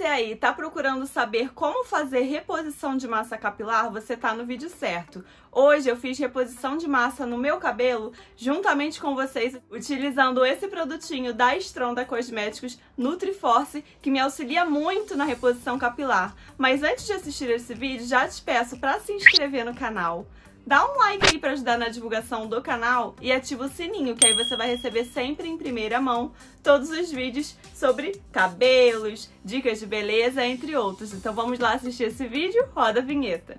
você aí tá procurando saber como fazer reposição de massa capilar, você tá no vídeo certo. Hoje eu fiz reposição de massa no meu cabelo juntamente com vocês, utilizando esse produtinho da Stronda Cosméticos NutriForce, que me auxilia muito na reposição capilar. Mas antes de assistir esse vídeo, já te peço para se inscrever no canal. Dá um like aí para ajudar na divulgação do canal e ativa o sininho, que aí você vai receber sempre em primeira mão todos os vídeos sobre cabelos, dicas de beleza, entre outros. Então vamos lá assistir esse vídeo? Roda a vinheta!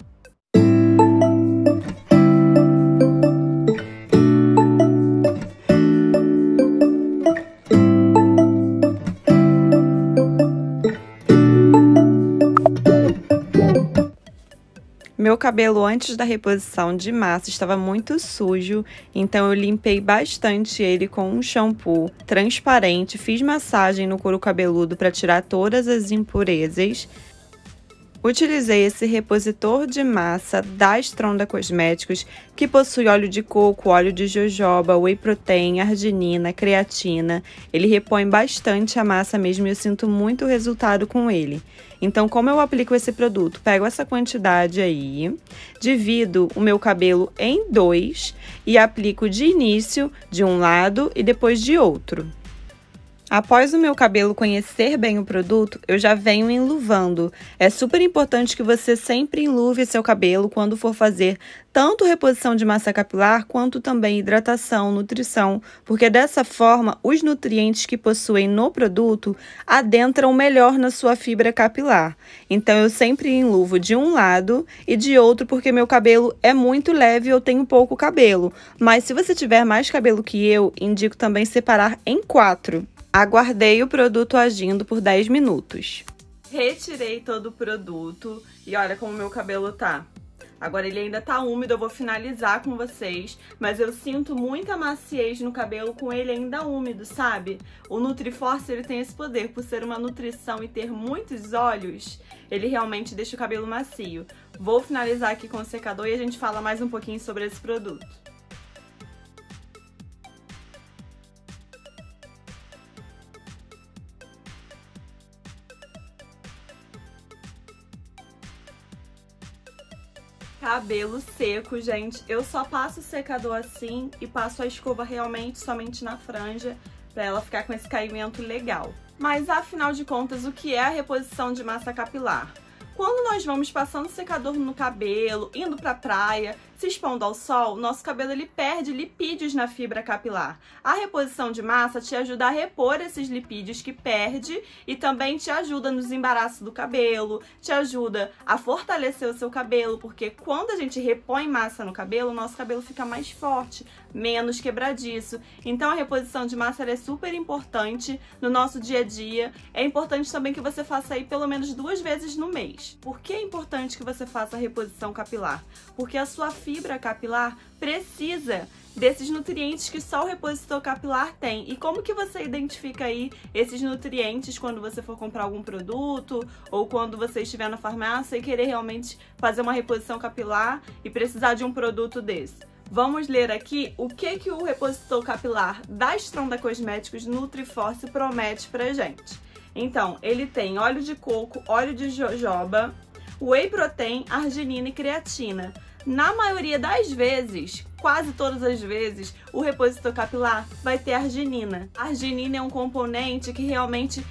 Meu cabelo antes da reposição de massa estava muito sujo, então eu limpei bastante ele com um shampoo transparente, fiz massagem no couro cabeludo para tirar todas as impurezas. Utilizei esse repositor de massa da Stronda Cosméticos, que possui óleo de coco, óleo de jojoba, whey protein, arginina, creatina. Ele repõe bastante a massa mesmo e eu sinto muito resultado com ele. Então, como eu aplico esse produto? Pego essa quantidade aí, divido o meu cabelo em dois e aplico de início de um lado e depois de outro. Após o meu cabelo conhecer bem o produto, eu já venho enluvando. É super importante que você sempre enluve seu cabelo quando for fazer tanto reposição de massa capilar, quanto também hidratação, nutrição, porque dessa forma os nutrientes que possuem no produto adentram melhor na sua fibra capilar. Então eu sempre enluvo de um lado e de outro, porque meu cabelo é muito leve e eu tenho pouco cabelo. Mas se você tiver mais cabelo que eu, indico também separar em quatro. Aguardei o produto agindo por 10 minutos. Retirei todo o produto e olha como meu cabelo tá. Agora ele ainda tá úmido, eu vou finalizar com vocês, mas eu sinto muita maciez no cabelo com ele ainda úmido, sabe? O NutriForce, ele tem esse poder, por ser uma nutrição e ter muitos óleos, ele realmente deixa o cabelo macio. Vou finalizar aqui com o secador e a gente fala mais um pouquinho sobre esse produto. Cabelo seco, gente, eu só passo o secador assim e passo a escova realmente somente na franja para ela ficar com esse caimento legal. Mas afinal de contas, o que é a reposição de massa capilar? Quando nós vamos passando secador no cabelo, indo pra praia, se expondo ao sol, nosso cabelo ele perde lipídios na fibra capilar. A reposição de massa te ajuda a repor esses lipídios que perde e também te ajuda no desembaraço do cabelo, te ajuda a fortalecer o seu cabelo, porque quando a gente repõe massa no cabelo, o nosso cabelo fica mais forte, menos quebradiço. Então a reposição de massa é super importante no nosso dia a dia. É importante também que você faça aí pelo menos 2 vezes no mês. Por que é importante que você faça a reposição capilar? Porque a sua fibra capilar precisa desses nutrientes que só o repositor capilar tem. E como que você identifica aí esses nutrientes quando você for comprar algum produto ou quando você estiver na farmácia e querer realmente fazer uma reposição capilar e precisar de um produto desse? Vamos ler aqui o que o repositor capilar da Stronda Cosméticos NutriForce promete pra gente. Então, ele tem óleo de coco, óleo de jojoba, whey protein, arginina e creatina. Na maioria das vezes, quase todas as vezes, o repositor capilar vai ter arginina. A arginina é um componente que realmente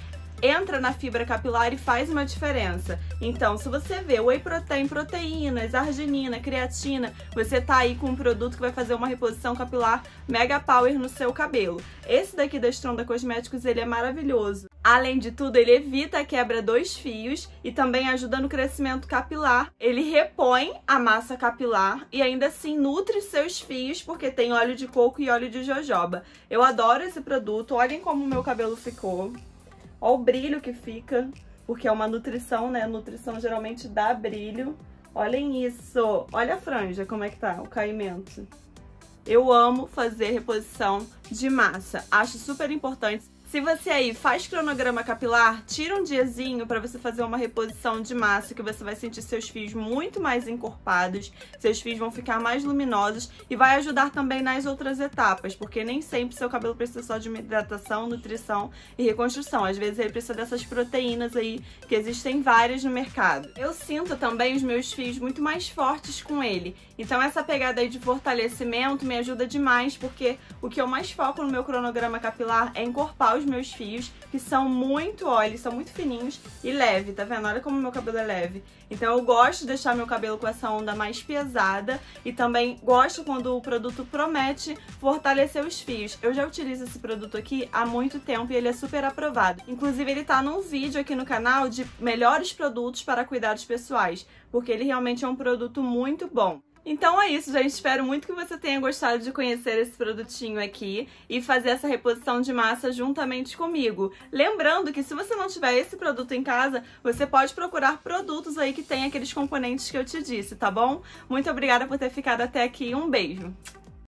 entra na fibra capilar e faz uma diferença. Então, se você vê whey protein, proteínas, arginina, creatina, você tá aí com um produto que vai fazer uma reposição capilar mega power no seu cabelo. Esse daqui da Stronda Cosméticos, ele é maravilhoso. Além de tudo, ele evita a quebra dos fios e também ajuda no crescimento capilar. Ele repõe a massa capilar e ainda assim nutre seus fios, porque tem óleo de coco e óleo de jojoba. Eu adoro esse produto, olhem como o meu cabelo ficou. Olha o brilho que fica, porque é uma nutrição, né? A nutrição geralmente dá brilho. Olhem isso! Olha a franja, como é que tá o caimento. Eu amo fazer reposição de massa, acho super importante. Se você aí faz cronograma capilar, tira um diazinho para você fazer uma reposição de massa, que você vai sentir seus fios muito mais encorpados, seus fios vão ficar mais luminosos e vai ajudar também nas outras etapas, porque nem sempre seu cabelo precisa só de uma hidratação, nutrição e reconstrução. Às vezes ele precisa dessas proteínas aí, que existem várias no mercado. Eu sinto também os meus fios muito mais fortes com ele, então essa pegada aí de fortalecimento me ajuda demais, porque o que eu mais foco no meu cronograma capilar é encorpar os meus fios, que são muito, olha, eles são muito fininhos e leve, tá vendo? Olha como meu cabelo é leve. Então eu gosto de deixar meu cabelo com essa onda mais pesada e também gosto quando o produto promete fortalecer os fios. Eu já utilizo esse produto aqui há muito tempo e ele é super aprovado. Inclusive ele tá num vídeo aqui no canal de melhores produtos para cuidados pessoais, porque ele realmente é um produto muito bom. Então é isso, gente. Espero muito que você tenha gostado de conhecer esse produtinho aqui e fazer essa reposição de massa juntamente comigo. Lembrando que se você não tiver esse produto em casa, você pode procurar produtos aí que tem aqueles componentes que eu te disse, tá bom? Muito obrigada por ter ficado até aqui. Um beijo!